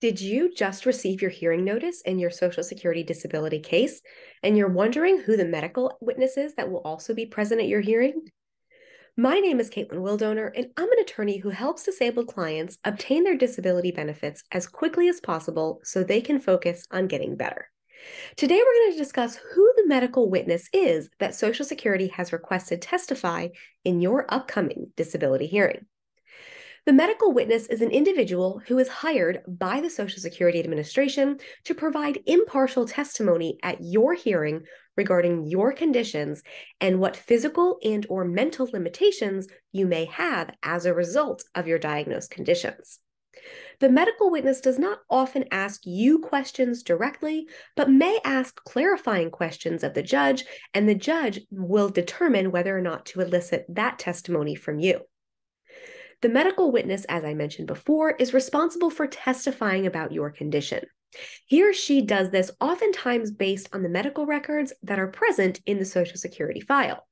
Did you just receive your hearing notice in your Social Security disability case, and you're wondering who the medical witness is that will also be present at your hearing? My name is Caitlin Wildoner, and I'm an attorney who helps disabled clients obtain their disability benefits as quickly as possible so they can focus on getting better. Today, we're going to discuss who the medical witness is that Social Security has requested testify in your upcoming disability hearing. The medical witness is an individual who is hired by the Social Security Administration to provide impartial testimony at your hearing regarding your conditions and what physical and/or mental limitations you may have as a result of your diagnosed conditions. The medical witness does not often ask you questions directly, but may ask clarifying questions of the judge, and the judge will determine whether or not to elicit that testimony from you. The medical witness, as I mentioned before, is responsible for testifying about your condition. He or she does this oftentimes based on the medical records that are present in the Social Security file.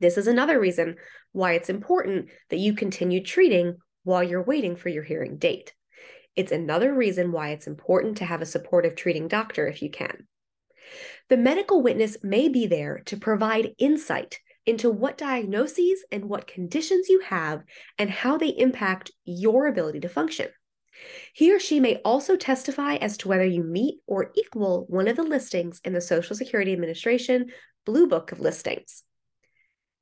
This is another reason why it's important that you continue treating while you're waiting for your hearing date. It's another reason why it's important to have a supportive treating doctor if you can. The medical witness may be there to provide insight into what diagnoses and what conditions you have and how they impact your ability to function. He or she may also testify as to whether you meet or equal one of the listings in the Social Security Administration Blue Book of Listings.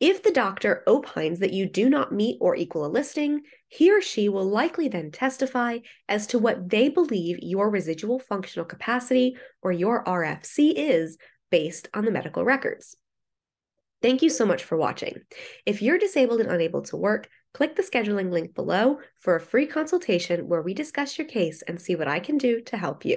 If the doctor opines that you do not meet or equal a listing, he or she will likely then testify as to what they believe your residual functional capacity, or your RFC, is based on the medical records. Thank you so much for watching. If you're disabled and unable to work, click the scheduling link below for a free consultation where we discuss your case and see what I can do to help you.